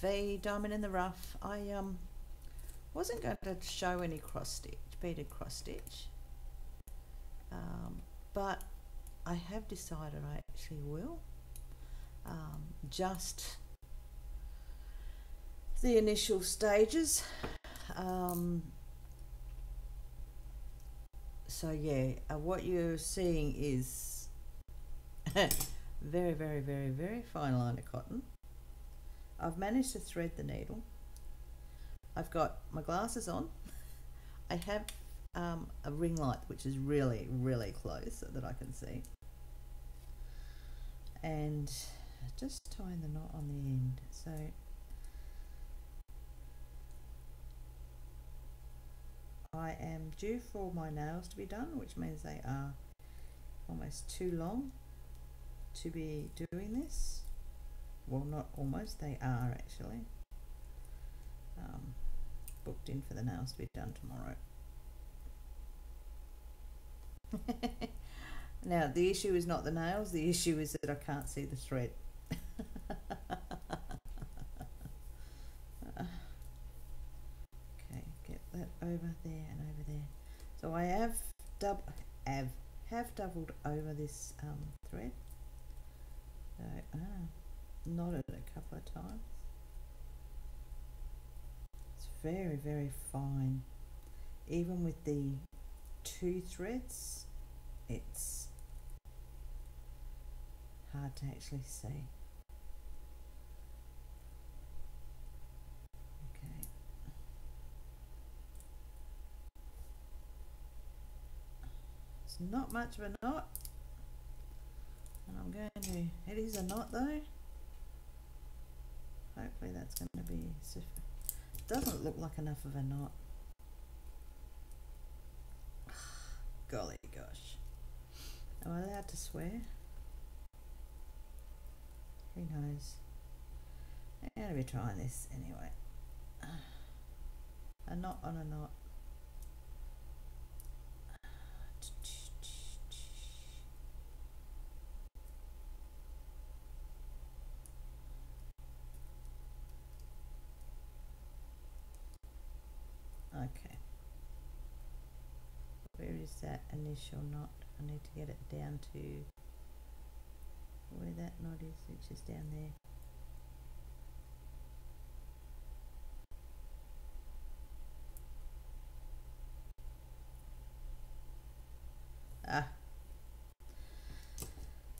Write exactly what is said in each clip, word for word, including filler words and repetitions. V, diamond in the rough. I um wasn't going to show any cross stitch, beaded cross stitch, um, but I have decided I actually will. Um, just the initial stages. Um, so yeah, uh, what you're seeing is very, very, very, very fine line of cotton. I've managed to thread the needle. I've got my glasses on. I have um, a ring light which is really, really close so that I can see. And just tying the knot on the end. So I am due for my nails to be done, which means they are almost too long to be doing this. Well, not almost, they are actually. Um, booked in for the nails to be done tomorrow. Now the issue is not the nails, the issue is that I can't see the thread. Okay, get that over there and over there. So I have dub have have doubled over this um, thread. So ah, knotted a couple of times. Very, very fine. Even with the two threads, it's hard to actually see. Okay. It's not much of a knot, and I'm going to, it is a knot though. Hopefully that's going to be sufficient. Doesn't look like enough of a knot. Golly gosh. Am I allowed to swear? Who knows? I'm going to be trying this anyway. A knot on a knot. That initial knot, I need to get it down to where that knot is, which is down there.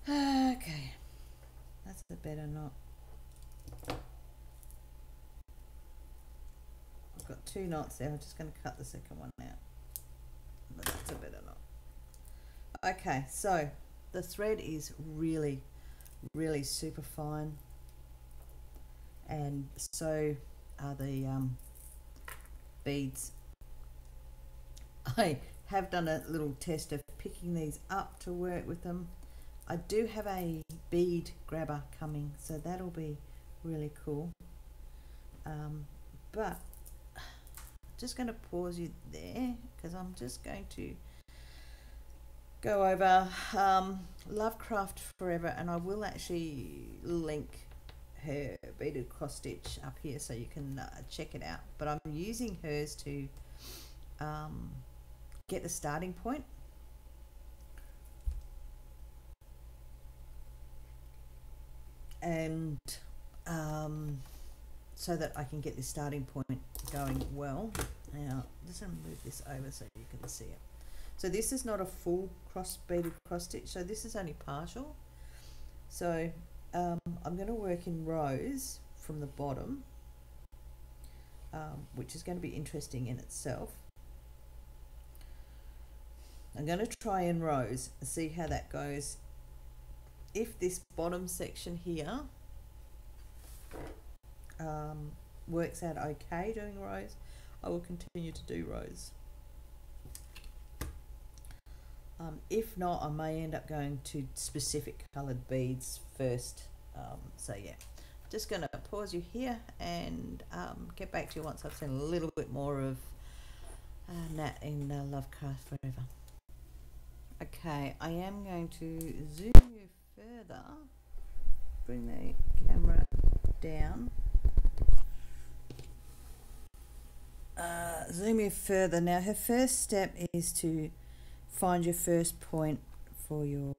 Ah, okay, that's a better knot. I've got two knots there, I'm just going to cut the second one out. But that's a better knot. Okay, so the thread is really, really super fine, and so are the um, beads. I have done a little test of picking these up to work with them. I do have a bead grabber coming, so that'll be really cool. Um, but just going to pause you there because I'm just going to go over um, Lovecraft Forever, and I will actually link her beaded cross stitch up here so you can uh, check it out, but I'm using hers to um, get the starting point. And um, so that I can get this starting point going well. Now, just going to move this over so you can see it. So this is not a full cross beaded cross stitch, so this is only partial. So um, I'm going to work in rows from the bottom, um, which is going to be interesting in itself. I'm going to try in rows and see how that goes. If this bottom section here Um, works out okay doing rows, I will continue to do rows. Um, if not, I may end up going to specific coloured beads first. Um, so yeah, just going to pause you here and um, get back to you once I've seen a little bit more of uh, Nat in uh, Lovecraft Forever. Okay, I am going to zoom you further, bring the camera down. zoom in further. Now her first step is to find your first point for your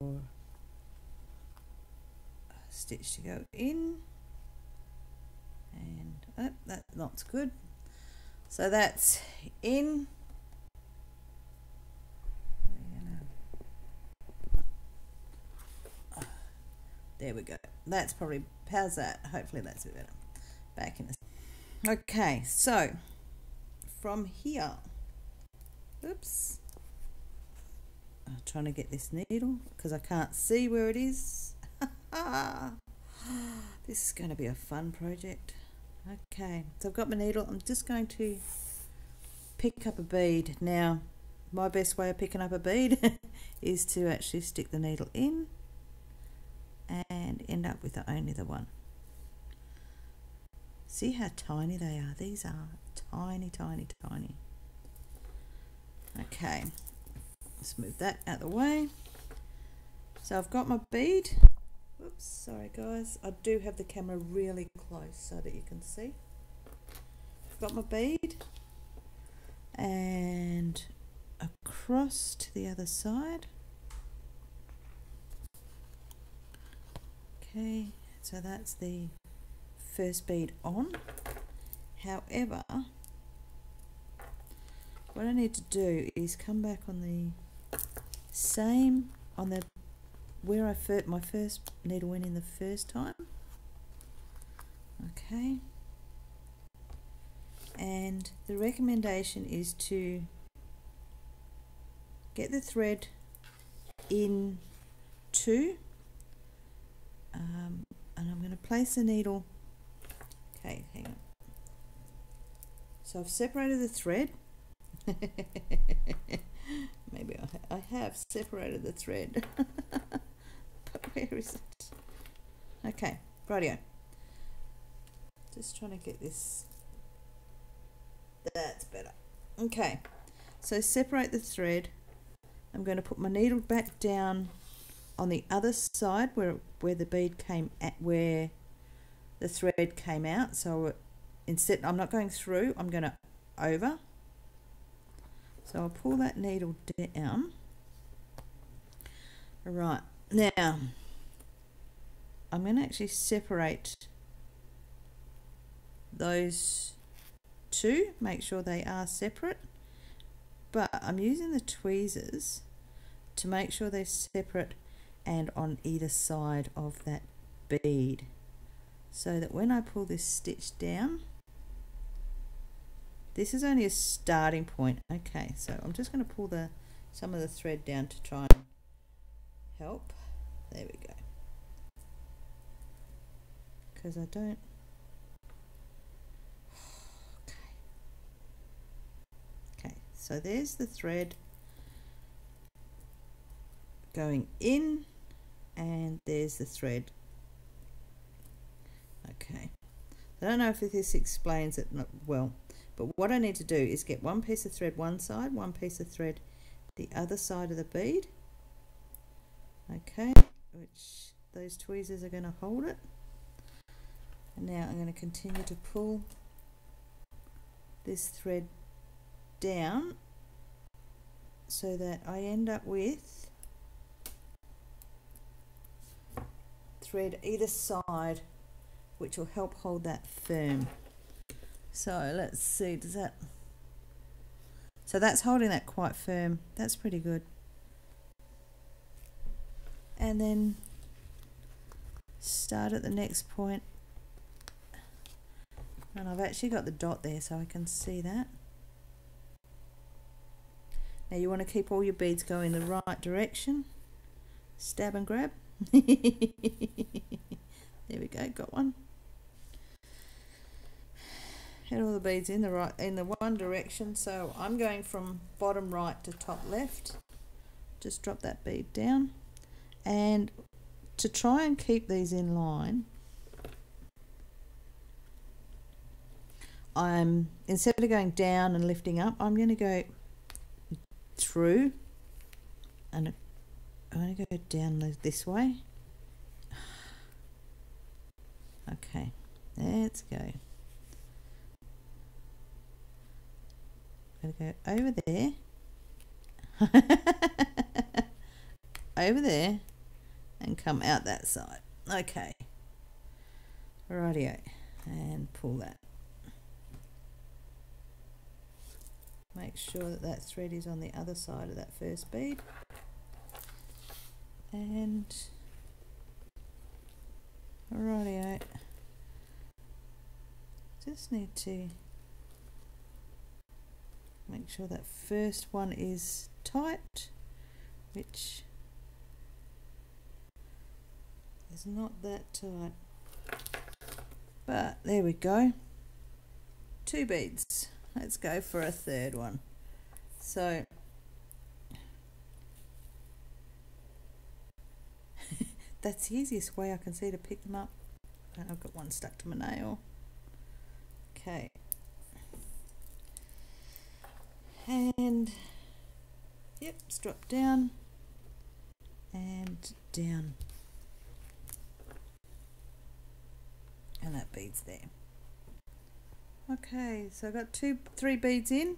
stitch to go in, and oh, that knot's good, so that's in. There we go. That's probably, how's that? Hopefully that's a bit better. Back in a, okay, so from here, oops, I'm trying to get this needle because I can't see where it is. This is going to be a fun project. Okay, so I've got my needle. I'm just going to pick up a bead. Now, my best way of picking up a bead is to actually stick the needle in and end up with only the one. See how tiny they are? These are tiny, tiny, tiny. Okay, let's move that out of the way. So I've got my bead. Oops, sorry guys, I do have the camera really close so that you can see. I've got my bead and across to the other side. Okay, so that's the first bead on. However, what I need to do is come back on the same, on the where I first, my first needle went in the first time. Okay, and the recommendation is to get the thread in two. Um, and I'm going to place the needle. Okay, hang on. So I've separated the thread. Maybe I, ha I have separated the thread. But where is it? Okay, rightio. Just trying to get this. That's better. Okay, so separate the thread. I'm going to put my needle back down on the other side where where the bead came at, where the thread came out. So instead, I'm not going through, I'm going to over. So I'll pull that needle down. Right, now I'm going to actually separate those two, make sure they are separate, but I'm using the tweezers to make sure they're separate and on either side of that bead, so that when I pull this stitch down, this is only a starting point. Okay, so I'm just going to pull the some of the thread down to try and help. There we go, because I don't, okay. Okay, so there's the thread going in, and there's the thread. Okay, I don't know if this explains it well, but what I need to do is get one piece of thread one side, one piece of thread the other side of the bead. Okay, which those tweezers are going to hold it, and now I'm going to continue to pull this thread down so that I end up with thread either side, which will help hold that firm. So let's see, does that, so that's holding that quite firm, that's pretty good. And then start at the next point, and I've actually got the dot there so I can see that. Now you want to keep all your beads going the right direction, stab and grab. There we go, got one. Had all the beads in the right, in the one direction, so I'm going from bottom right to top left. Just drop that bead down, and to try and keep these in line, I'm, instead of going down and lifting up, I'm going to go through and I'm going to go down this way. Okay, let's go. gotta go over there. Over there and come out that side. Okay. Rightio. And pull that. Make sure that that thread is on the other side of that first bead. And rightio. Just need to make sure that first one is tight, which is not that tight, but there we go. Two beads. Let's go for a third one. So that's the easiest way I can see to pick them up. And I've got one stuck to my nail. Okay. And yep, strop down and down, and that bead's there. Okay, so I've got two, three beads in.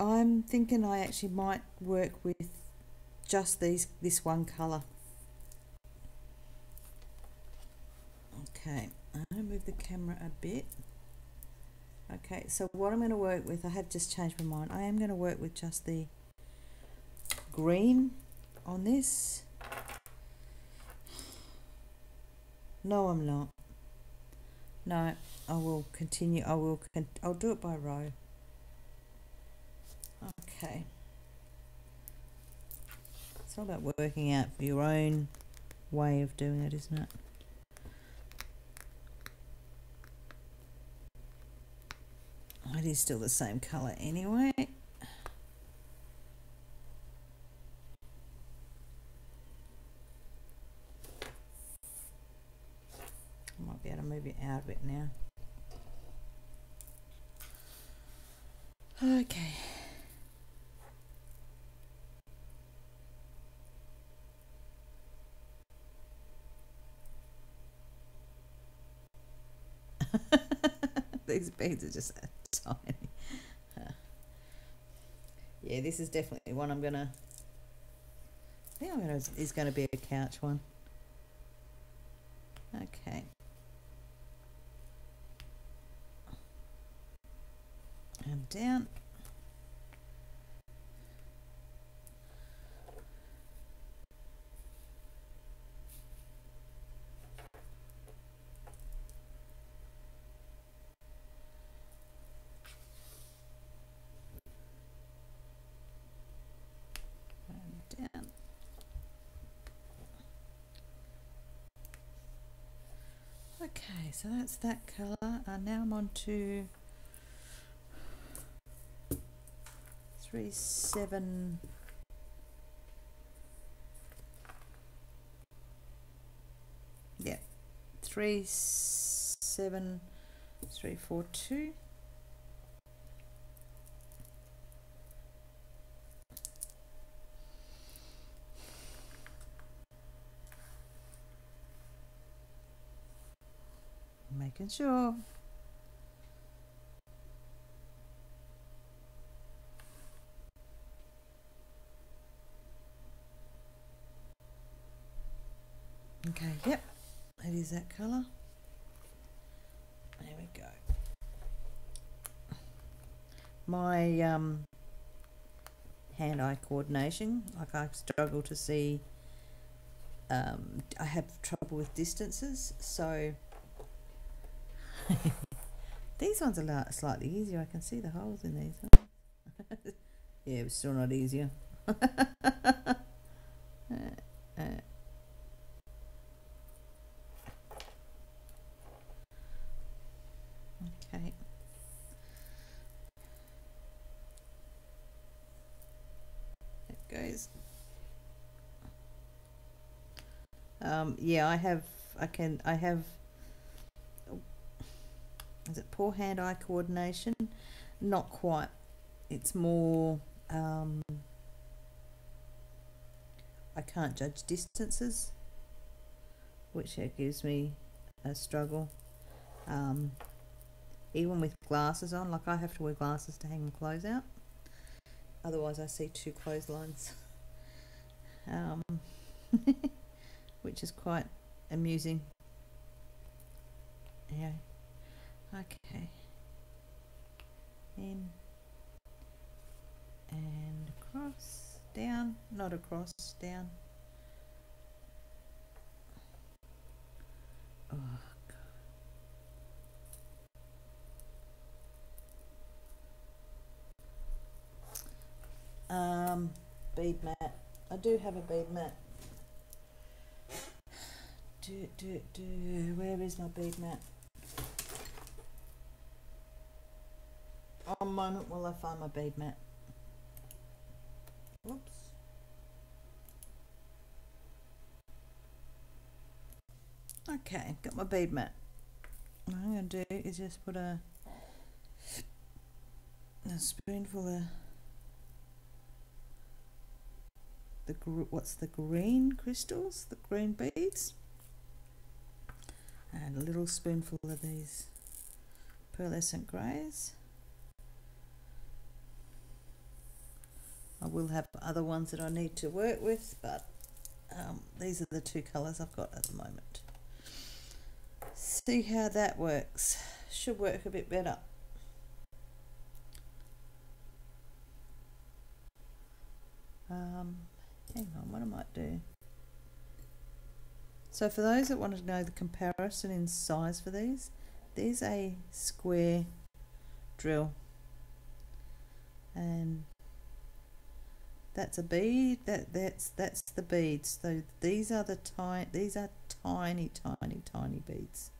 I'm thinking I actually might work with just these, this one colour. Okay, I'm going to move the camera a bit. Okay, so what I'm going to work with, I have just changed my mind. I am going to work with just the green on this. No, I'm not. No, I will continue. I will. Con I'll do it by row. Okay. It's all about working out your own way of doing it, isn't it? It is still the same colour anyway. I might be able to move it out a bit now. Okay. These beads are just tiny. Uh, yeah, this is definitely one I'm gonna. I think I'm gonna is gonna be a couch one. Okay. And down. Okay, so that's that colour, and now I'm on to three seven yeah three seven three four two. Making sure. Okay, yep, that is that colour. There we go. My um, hand-eye coordination, like I struggle to see, um, I have trouble with distances, so these ones are slightly easier. I can see the holes in these. Huh? Yeah, but still not easier. uh, uh. Okay. There it goes. Um, yeah, I have. I can. I have. Is it poor hand-eye coordination? Not quite. It's more, um, I can't judge distances, which it gives me a struggle. um, even with glasses on. Like, I have to wear glasses to hang my clothes out, otherwise I see two clotheslines, um, which is quite amusing. Yeah. Okay. In and across, down, not across, down. Oh God. Um, bead mat. I do have a bead mat. Do do do. Where is my bead mat? One moment while I find my bead mat. Whoops. Okay, got my bead mat. What I'm going to do is just put a, a spoonful of the what's the green crystals, the green beads, and a little spoonful of these pearlescent greys. I will have other ones that I need to work with, but um, these are the two colours I've got at the moment. See how that works. Should work a bit better. Um, hang on, what I might do. So for those that want to know the comparison in size for these, there's a square drill, and that's a bead. That that's that's the beads. So these are the tiny. These are tiny, tiny, tiny beads.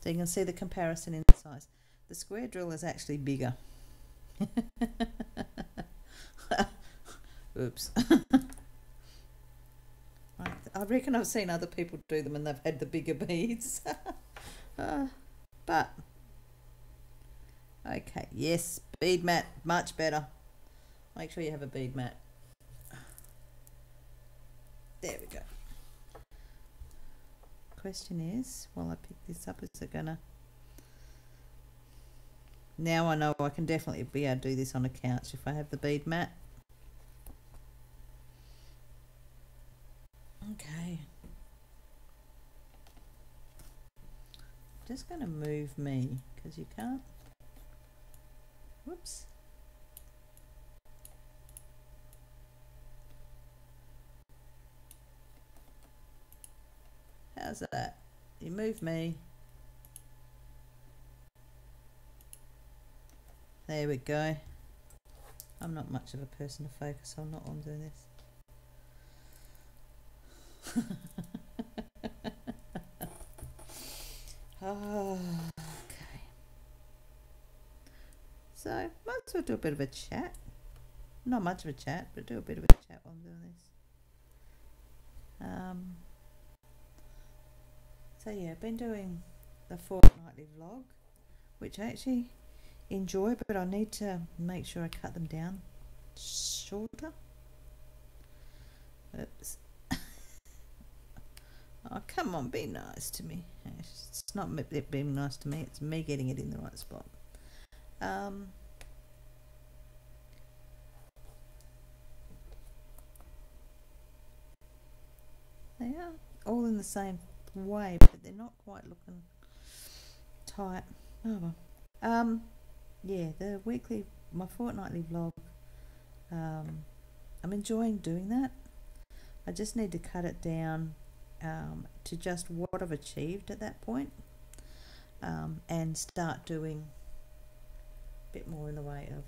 So you can see the comparison in size. The square drill is actually bigger. Oops. I reckon I've seen other people do them and they've had the bigger beads. uh, but okay, yes, bead mat, much better. Make sure you have a bead mat. There we go. Question is, while I pick this up, is it gonna... Now I know I can definitely be able to do this on a couch if I have the bead mat. Okay. Just gonna move me, because you can't... Whoops. How's that? You move me. There we go. I'm not much of a person to focus on, not on doing this. Oh, okay. So, might as well do a bit of a chat. Not much of a chat, but do a bit of a chat while I'm doing this. Um. So yeah, I've been doing the fortnightly vlog, which I actually enjoy, but I need to make sure I cut them down shorter. Oops. Oh, come on, be nice to me. It's not it being nice to me, it's me getting it in the right spot. Um, they are all in the same way, but they're not quite looking tight. Oh well. Um, yeah, the weekly, my fortnightly vlog, um, I'm enjoying doing that. I just need to cut it down um, to just what I've achieved at that point, um, and start doing a bit more in the way of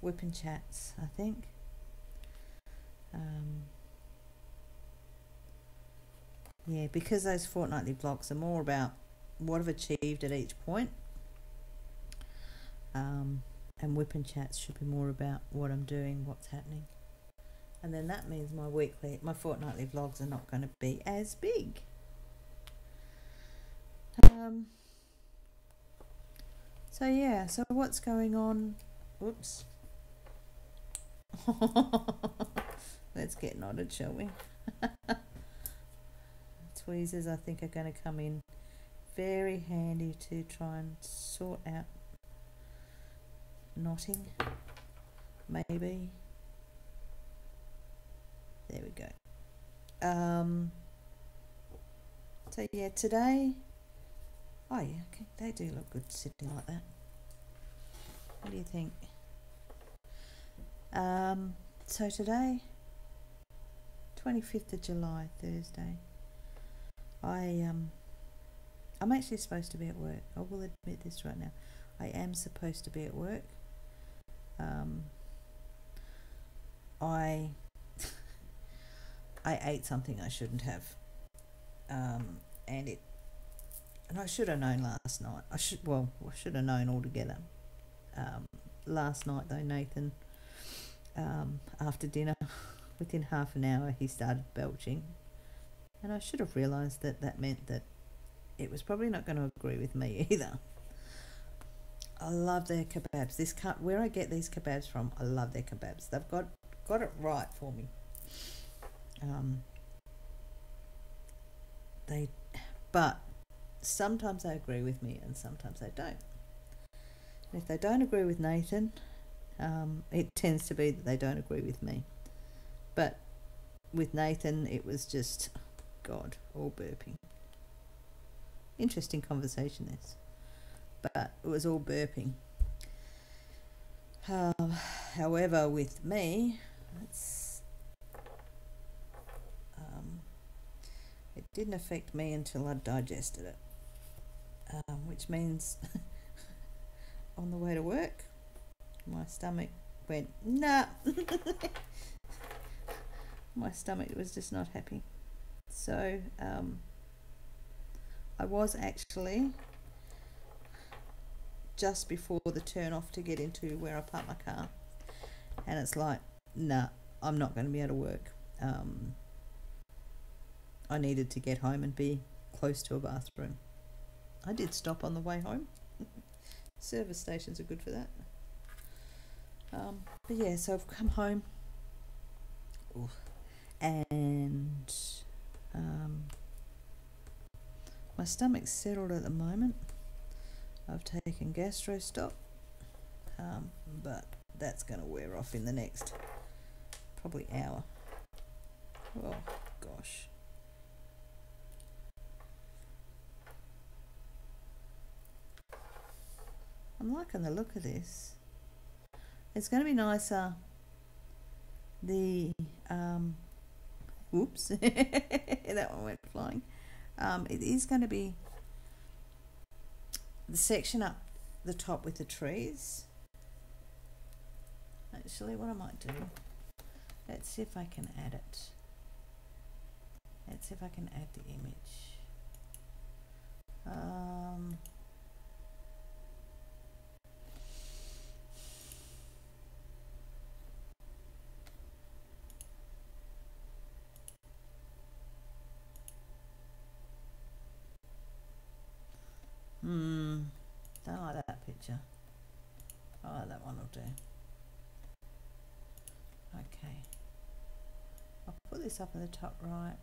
whip and chats, I think. Um, Yeah, because those fortnightly vlogs are more about what I've achieved at each point, um, and whip and chats should be more about what I'm doing, what's happening, and then that means my weekly, my fortnightly vlogs are not going to be as big. Um, so yeah, so what's going on? Oops. Let's get knotted, shall we? Tweezers I think are going to come in very handy to try and sort out knotting, maybe. There we go. Um, so yeah, today, oh yeah, okay, they do look good sitting like that. What do you think? Um, so today, twenty-fifth of July, Thursday, I, um, I'm actually supposed to be at work. I will admit this right now. I am supposed to be at work. Um, I, I ate something I shouldn't have. Um, and it, and I should have known last night. I should, well, I should have known altogether. Um, last night though, Nathan, um, after dinner, within half an hour, he started belching. And I should have realised that that meant that it was probably not going to agree with me either. I love their kebabs. This can't, where I get these kebabs from, I love their kebabs. They've got, got it right for me. Um, they, but sometimes they agree with me and sometimes they don't. And if they don't agree with Nathan, um, it tends to be that they don't agree with me. But with Nathan, it was just, God, all burping. Interesting conversation this, but it was all burping. Um, however, with me, it's, um, it didn't affect me until I digested it, um, which means on the way to work, my stomach went, nah. My stomach was just not happy. So um, I was actually just before the turn off to get into where I park my car, and it's like, nah, I'm not going to be able to work. Um, I needed to get home and be close to a bathroom. I did stop on the way home. Service stations are good for that. Um, but yeah, so I've come home. Ooh. And um, my stomach's settled at the moment. I've taken GastroStop, um, but that's going to wear off in the next probably hour. Oh gosh. I'm liking the look of this. It's going to be nicer. The um, whoops, that one went flying. Um, it is going to be the section up the top with the trees. Actually, what I might do, let's see if I can add it. Let's see if I can add the image. Um, Hmm, don't like that picture. Oh, that one will do. Okay. I'll put this up in the top right.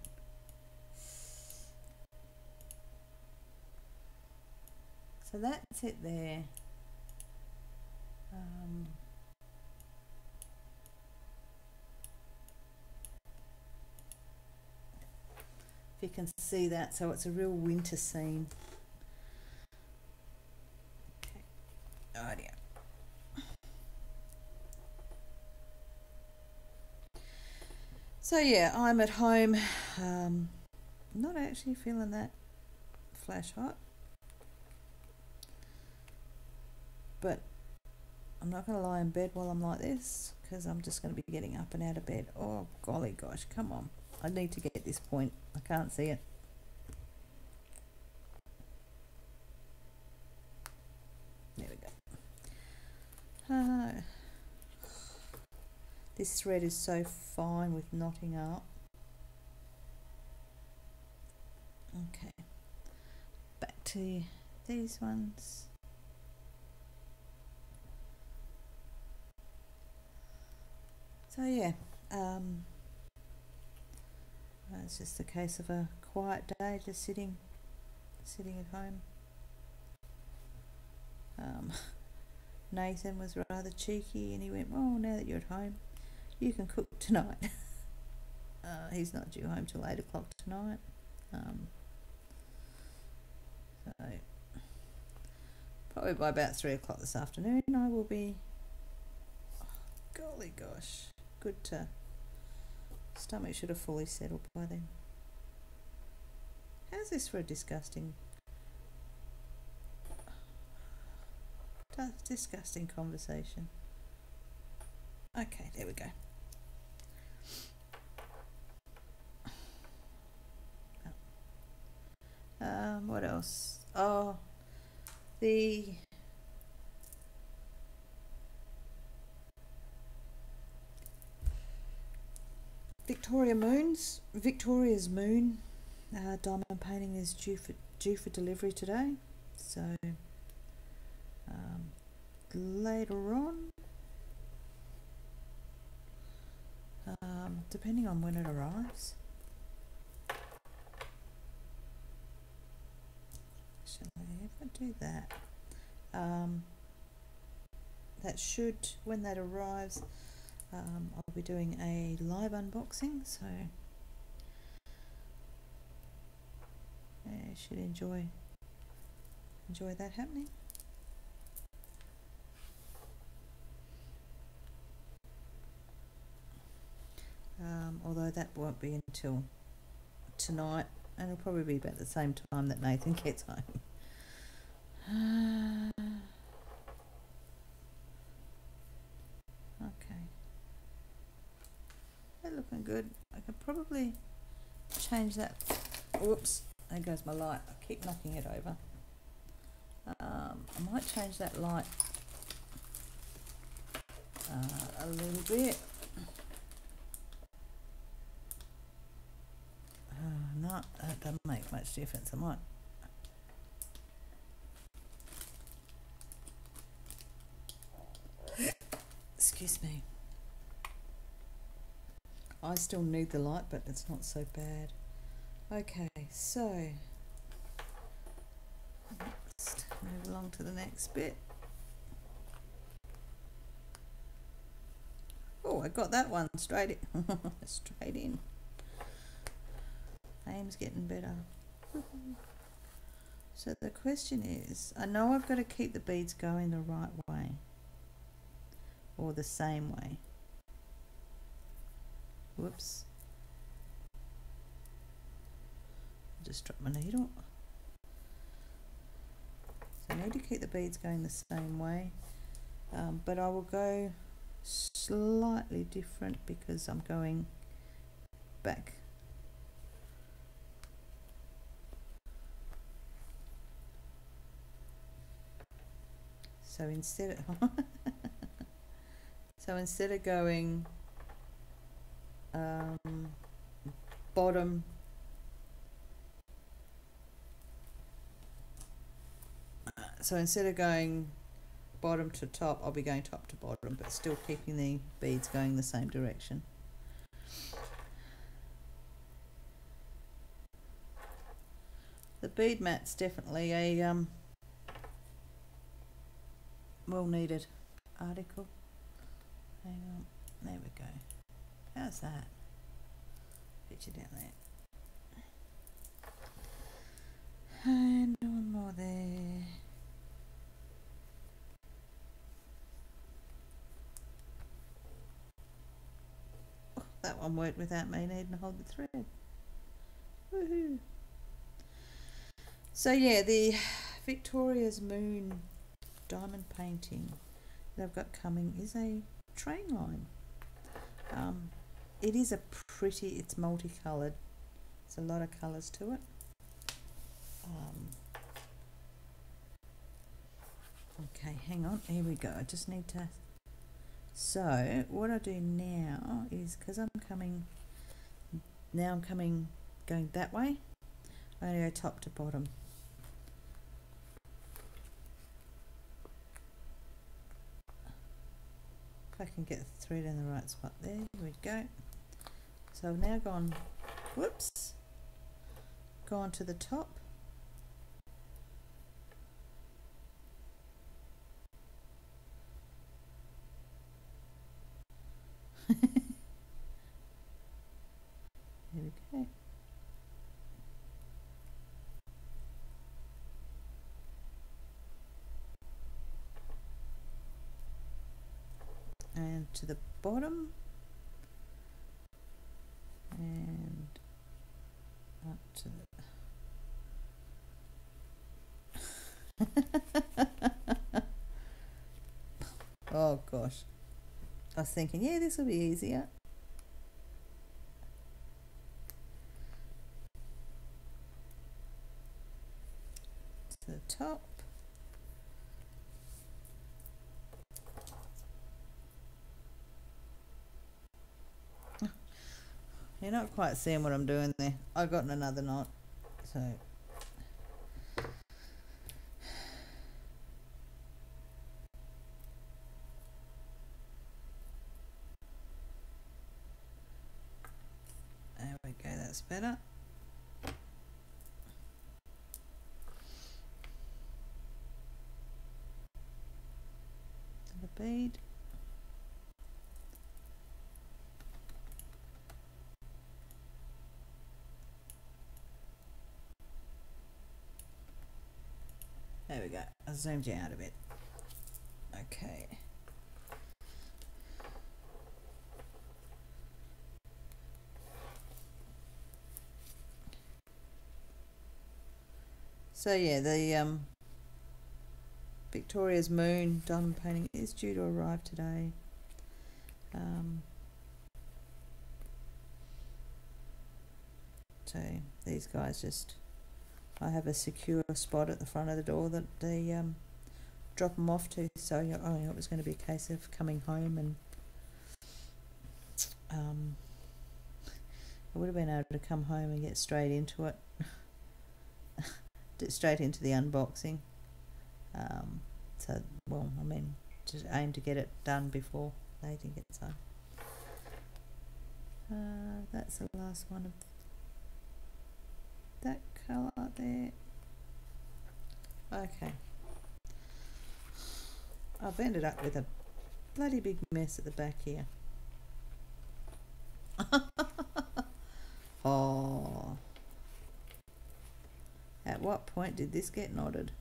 So that's it there. Um, if you can see that, so it's a real winter scene. Idea. So yeah, I'm at home, um, not actually feeling that flash hot, but I'm not going to lie in bed while I'm like this, because I'm just going to be getting up and out of bed. Oh golly gosh, come on, I need to get this point, I can't see it. Uh, this thread is so fine with knotting up. Okay, back to these ones. So yeah, um, it's just a case of a quiet day, just sitting, sitting at home. Um, Nathan was rather cheeky and he went, well, now that you're at home, you can cook tonight. uh, he's not due home till eight o'clock tonight. Um, so, probably by about three o'clock this afternoon I will be, oh, golly gosh, good to, stomach should have fully settled by then. How's this for a disgusting, disgusting conversation? Okay, there we go. Um, what else? Oh, the Victoria Moon's Victoria's Moon uh, diamond painting is due for due for delivery today. So um, later on, um, depending on when it arrives. If I do that, um, that should, when that arrives, um, I'll be doing a live unboxing, so I should enjoy enjoy that happening. Um, although that won't be until tonight, and it'll probably be about the same time that Nathan gets home. Uh, okay, they're looking good. I could probably change that. Whoops, there goes my light. I keep knocking it over. Um, I might change that light uh, a little bit. Uh, no, that doesn't make much difference. I might. Excuse me. I still need the light, but it's not so bad. Okay, so next, move along to the next bit. Oh, I got that one straight in. Straight in. Aim's getting better. So the question is, I know I've got to keep the beads going the right way. Or the same way. Whoops. Just dropped my needle. So I need to keep the beads going the same way, um, but I will go slightly different because I'm going back. So instead of So instead of going um, bottom, so instead of going bottom to top, I'll be going top to bottom, but still keeping the beads going the same direction. The bead mat's definitely a um, well-needed article. Hang on, there we go. How's that? Picture down there. And one more there. Oh, that one worked without me needing to hold the thread. Woohoo! So yeah, the Victoria's Moon diamond painting that I've got coming is a train line. Um, it is a pretty, it's multicoloured, it's a lot of colours to it. Um, okay, hang on, here we go. I just need to, so what I do now is, because I'm coming, now I'm coming, going that way, I'm going to go top to bottom. I can get the thread in the right spot there. There we go. So I've now gone, whoops, gone to the top and to the bottom and up to the oh gosh, I was thinking, yeah, this will be easier. To the top. You're not quite seeing what I'm doing there. I've gotten another knot, so there we go, that's better. The bead. There we go, I zoomed you out a bit. Okay. So yeah, the um, Victoria's Moon diamond painting is due to arrive today. Um, so these guys just... I have a secure spot at the front of the door that they um, drop them off to. So yeah, oh, it was going to be a case of coming home, and um, I would have been able to come home and get straight into it, straight into the unboxing. Um, so, well, I mean, just aim to get it done before they can get home. Uh, that's the last one of that colour there. Okay, I've ended up with a bloody big mess at the back here. Oh, at what point did this get knotted?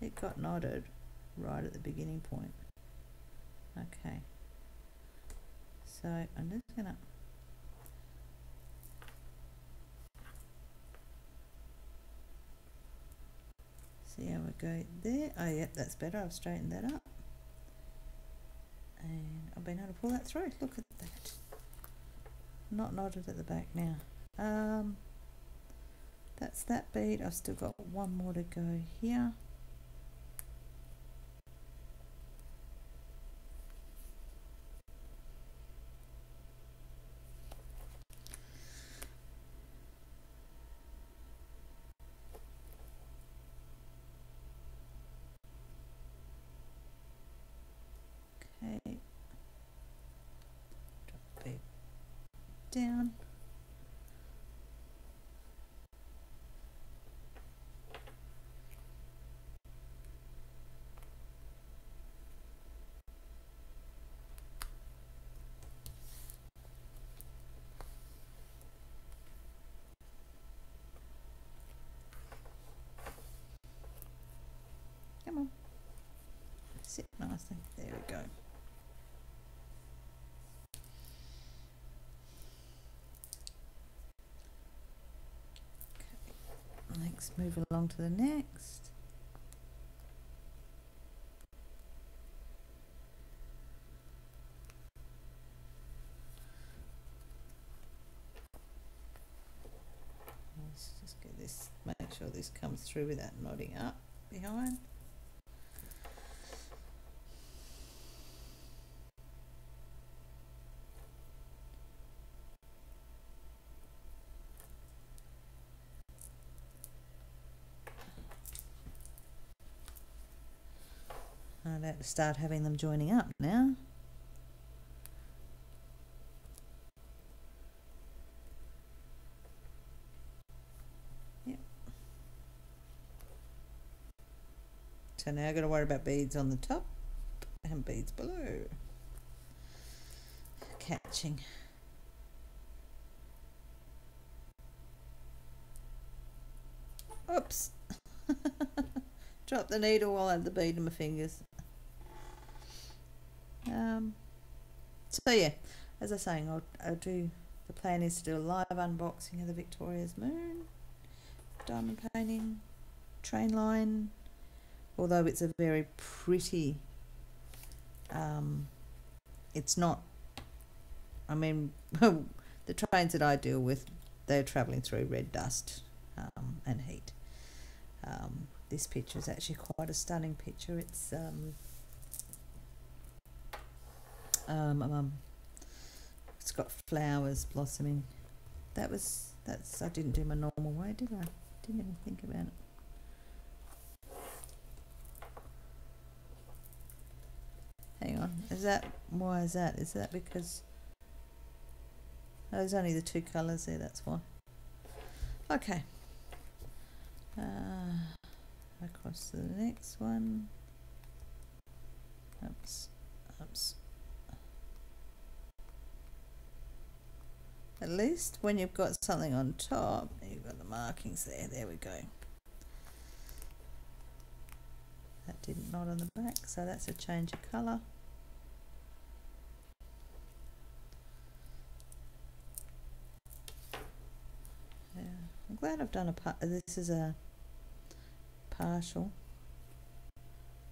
It got knotted right at the beginning point. Okay, so I'm just gonna see how we go there. Oh yep, that's better. I've straightened that up, and I've been able to pull that through. Look at that, not knotted at the back now. Um, that's that bead. I've still got one more to go here. Down. Come on. Sit nicely. There we go. Let's move along to the next. Let's just get this, make sure this comes through without knotting up behind. To start having them joining up now. Yep. So now I've got to worry about beads on the top and beads below catching. Oops. Drop the needle while I had the bead in my fingers. Um, so yeah, as I was saying, I'll, I'll do, the plan is to do a live unboxing of the Victoria's Moon diamond painting train line, although it's a very pretty, um, it's not, I mean, the trains that I deal with, they're travelling through red dust um, and heat. Um, this picture is actually quite a stunning picture. It's um, um, um, it's got flowers blossoming. That was that's. I didn't do my normal way, did I? Didn't even think about it. Hang on. Is that why is that? Is that because? There's only the two colours there, that's why. Okay. Uh, across to the next one. Oops. Oops. At least when you've got something on top, you've got the markings there. There we go. That didn't knot on the back, so that's a change of colour. I'm glad I've done a part. This is a partial.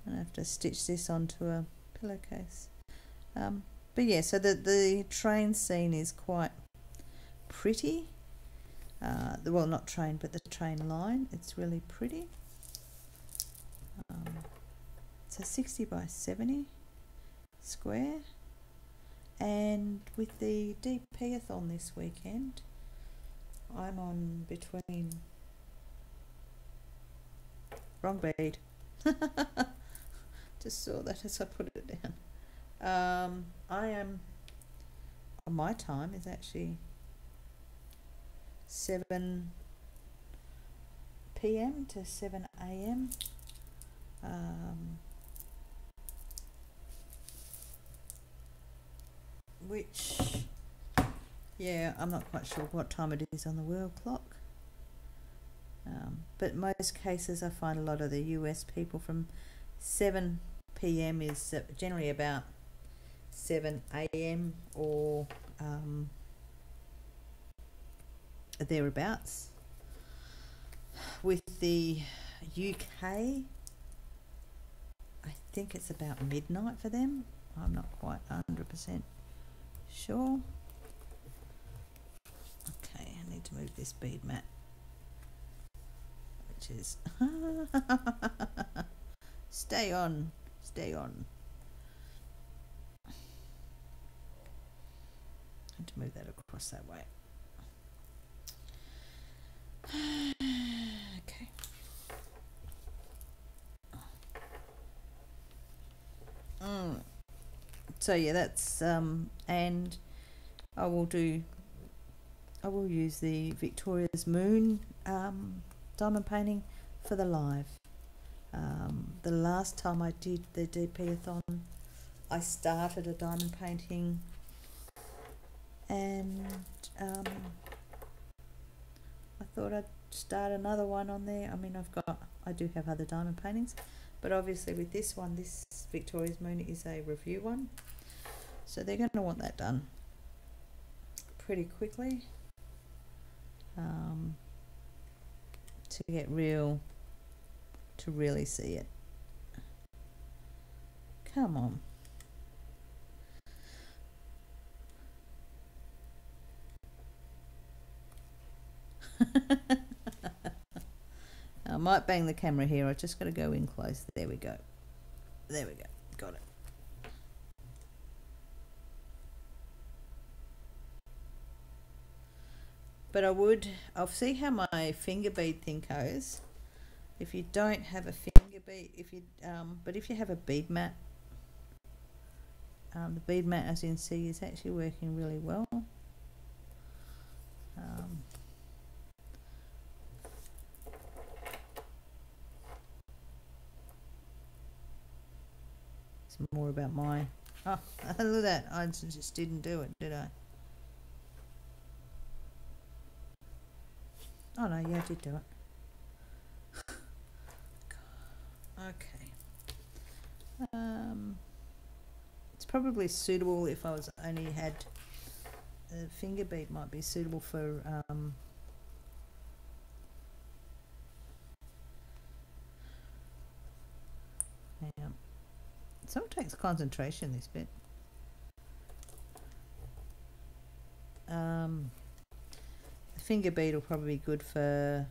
I have to stitch this onto a pillowcase. Um, but yeah, so the the train scene is quite pretty. Uh, the, well, not train, but the train line. It's really pretty. Um, it's a sixty by seventy square, and with the D P-a-thon this weekend. I'm on between wrong bead. Just saw that as I put it down. Um, I am. My time is actually seven p m to seven a m Um, which. Yeah, I'm not quite sure what time it is on the world clock. Um, but most cases I find a lot of the U S people from seven p m is generally about seven a m or um, thereabouts. With the U K, I think it's about midnight for them. I'm not quite one hundred percent sure. Need to move this bead mat, which is stay on, stay on. I have to move that across that way. Okay. Mm. So yeah, that's um, and I will do. I will use the Victoria's Moon um, diamond painting for the live. Um, the last time I did the D P-a-thon, I started a diamond painting, and um, I thought I'd start another one on there. I mean, I've got, I do have other diamond paintings, but obviously with this one, this Victoria's Moon is a review one, so they're going to want that done pretty quickly. Um, to get real, to really see it. Come on. I might bang the camera here. I just got to go in close. There we go. There we go. Got it. But I would, I'll see how my finger bead thing goes. If you don't have a finger bead, if you, um, but if you have a bead mat, um, the bead mat, as you can see, is actually working really well. Um, it's more about my, oh, look at that, I just didn't do it, did I? Oh no, yeah, I did do it. Okay. Um, it's probably suitable if I was only had a finger bead, might be suitable for um, yeah. So it takes concentration, this bit. Um, the finger bead will probably be good for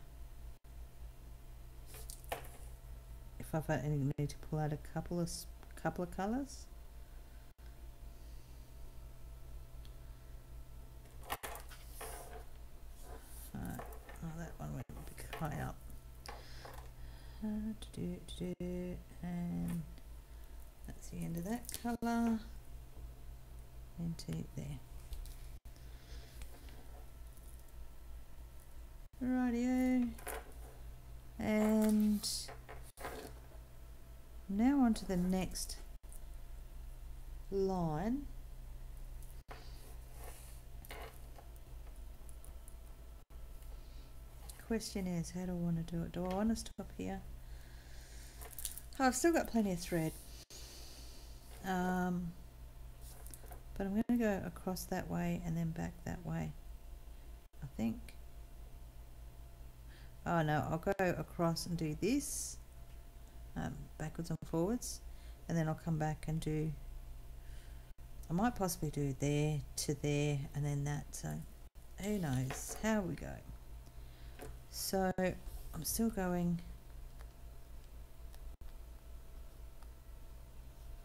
if I've only need to pull out a couple of couple of colours. Right. Oh, that one went a bit high up. Uh, to do, to do, and that's the end of that colour. Into there. Rightio, and now on to the next line. Question is, how do I want to do it? Do I want to stop here? Oh, I've still got plenty of thread, um, but I'm going to go across that way and then back that way, I think. Oh no, I'll go across and do this, um, backwards and forwards, and then I'll come back and do, I might possibly do there to there and then that, so who knows how we go. So I'm still going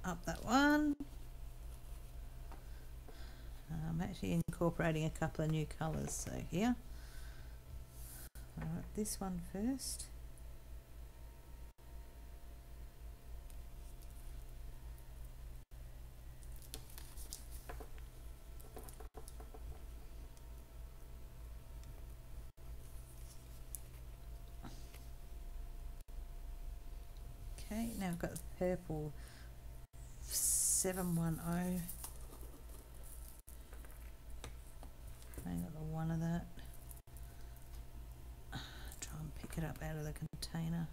up that one. I'm actually incorporating a couple of new colours, so here. Alright, this one first. Okay, now I've got the purple seven one zero. I got the one of that. It up out of the container.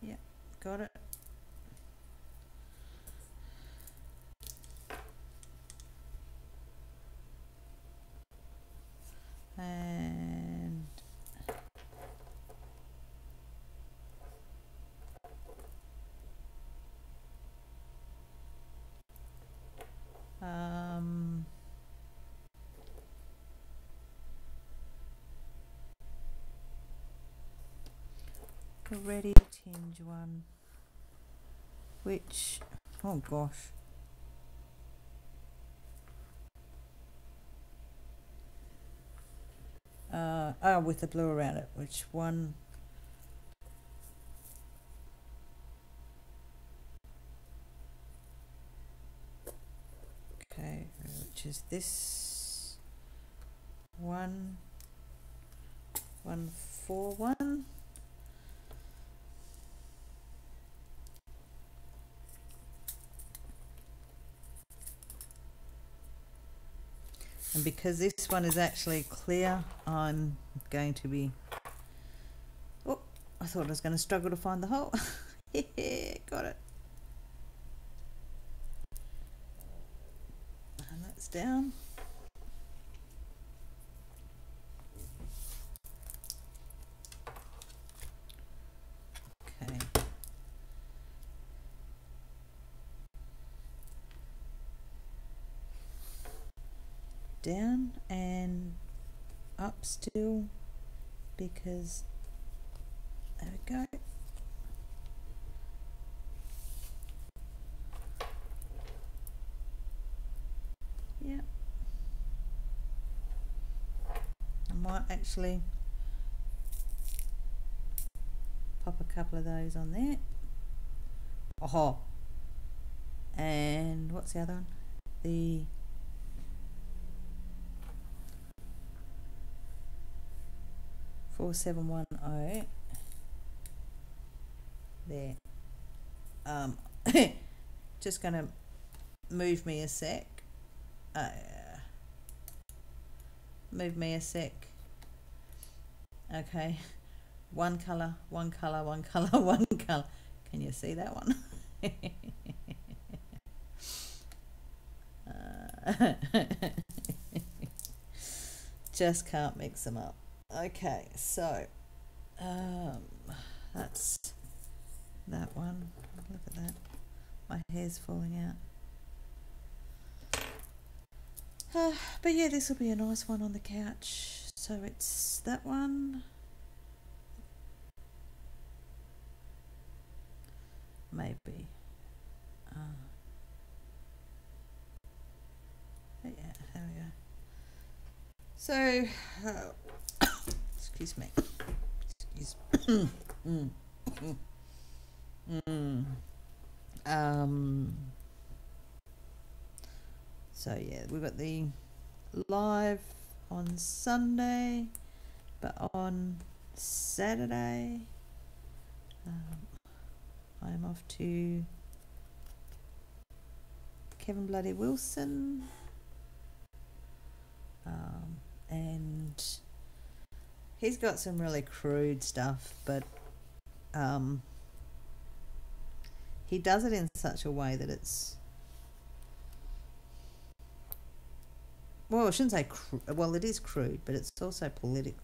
Yeah, got it. And um ready tinge one, which, oh gosh, uh, oh, with the blue around it, which one, okay, which is this one, one four one. And because this one is actually clear, I'm going to be, oh, I thought I was going to struggle to find the hole. Yeah, got it. And that's down. Okay. Down and up still, because there we go. Yeah, I might actually pop a couple of those on there. Oh, and what's the other one? The four seven one zero there. Um, just gonna move me a sec. Uh, move me a sec. Okay, one color, one color, one color, one color. Can you see that one? uh, just can't mix them up. Okay, so um, that's that one. Look at that. My hair's falling out. Uh, but yeah, this will be a nice one on the couch. So it's that one. Maybe. Uh, yeah, there we go. So, uh, excuse me. Excuse me. mm, mm, mm. Um. So yeah, we've got the live on Sunday, but on Saturday um, I'm off to Kevin Bloody Wilson um, and he's got some really crude stuff, but um, he does it in such a way that it's, well, I shouldn't say, cr well, it is crude, but it's also political,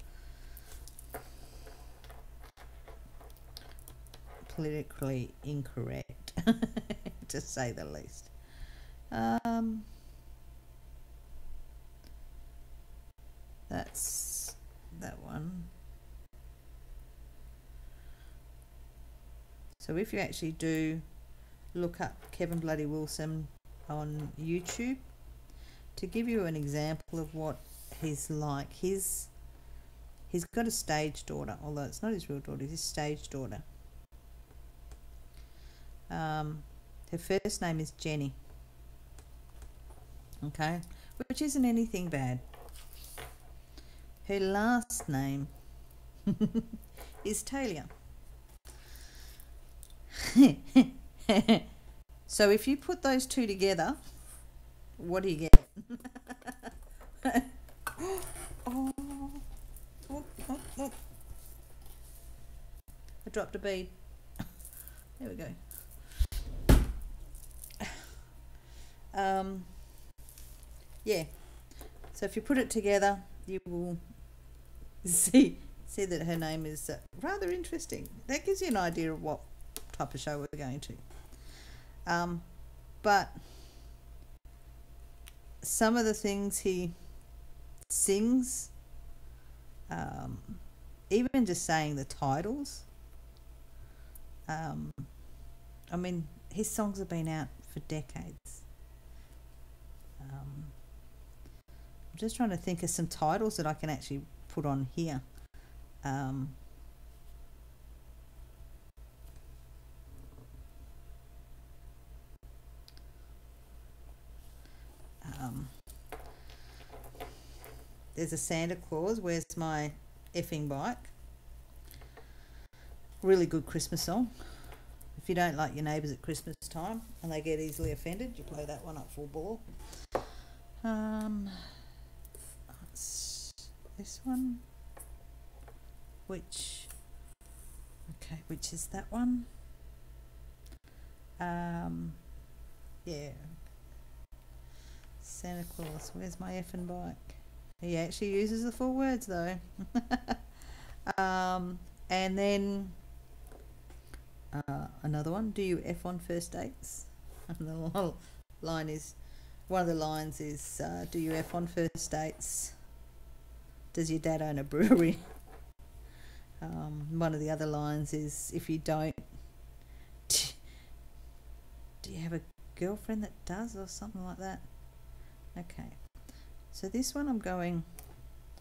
politically incorrect, to say the least. Um, that's that one. So if you actually do look up Kevin Bloody Wilson on YouTube, to give you an example of what he's like, he's, he's got a stage daughter, although it's not his real daughter, it's his stage daughter. Um, her first name is Jenny, okay, which isn't anything bad. Her last name is Taylor. So if you put those two together, what do you get? oh. Oh, oh, oh. I dropped a bead. There we go. Um, yeah. So if you put it together, you will see see that her name is uh, rather interesting. That gives you an idea of what type of show we're going to. Um, but some of the things he sings, um, even just saying the titles, um, I mean, his songs have been out for decades. Um, I'm just trying to think of some titles that I can actually put on here. Um, Um, there's a Santa Claus, Where's My Effing Bike? Really good Christmas song. If you don't like your neighbours at Christmas time and they get easily offended, you play that one up full ball. Um, that's this one, which, okay, which is that one. Um, yeah. Santa Claus, Where's My Effing Bike? He actually uses the full words though. um, and then uh, another one, do you F on first dates? And the line is, one of the lines is, uh, do you F on first dates? Does your dad own a brewery? um, one of the other lines is, if you don't, do you have a girlfriend that does, or something like that? Okay, so this one I'm going,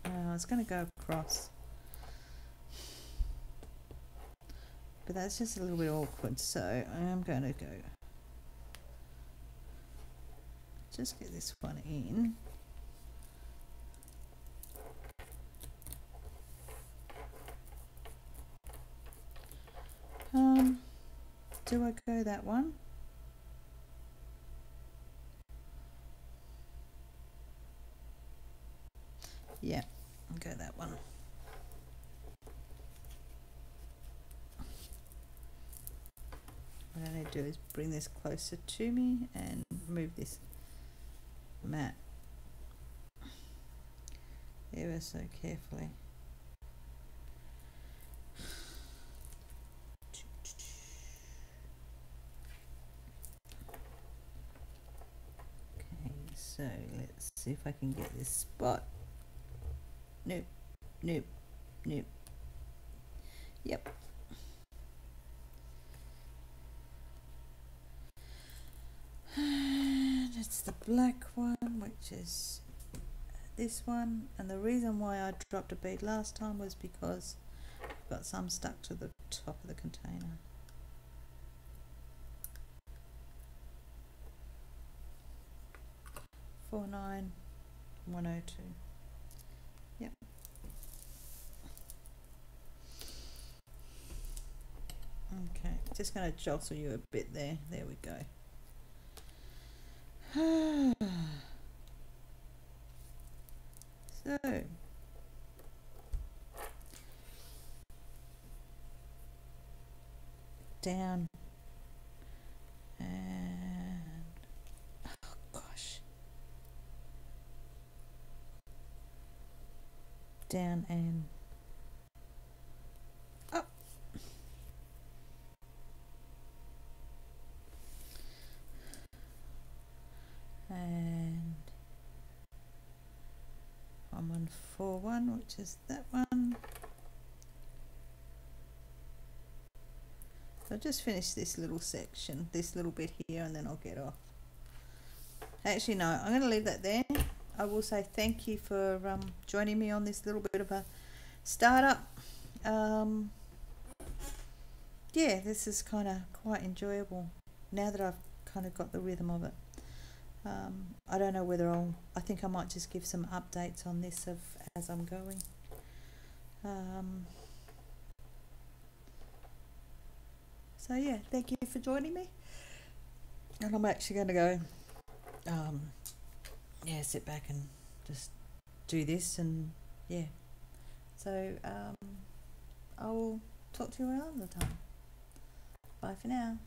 uh, I was going to go across, but that's just a little bit awkward, so I'm going to go, just get this one in. Um, do I go that one? Yeah, I'll go that one. What I need to do is bring this closer to me and remove this mat ever so carefully. Okay, so let's see if I can get this spot. Nope, nope, nope. Yep. And it's the black one, which is this one, and the reason why I dropped a bead last time was because I've got some stuck to the top of the container. four nine one oh two. Yep. Okay, just going to jostle you a bit there. There we go. So, down and oh gosh, down and up. And I'm on four one, which is that one. So I'll just finish this little section, this little bit here, and then I'll get off. Actually, no, I'm going to leave that there. I will say thank you for um, joining me on this little bit of a startup. Um, yeah, this is kind of quite enjoyable now that I've kind of got the rhythm of it. Um, I don't know whether I'll, I think I might just give some updates on this of as I'm going. Um, so yeah, thank you for joining me. And I'm actually going to go, um, yeah, sit back and just do this and yeah. So um, I will talk to you another time. Bye for now.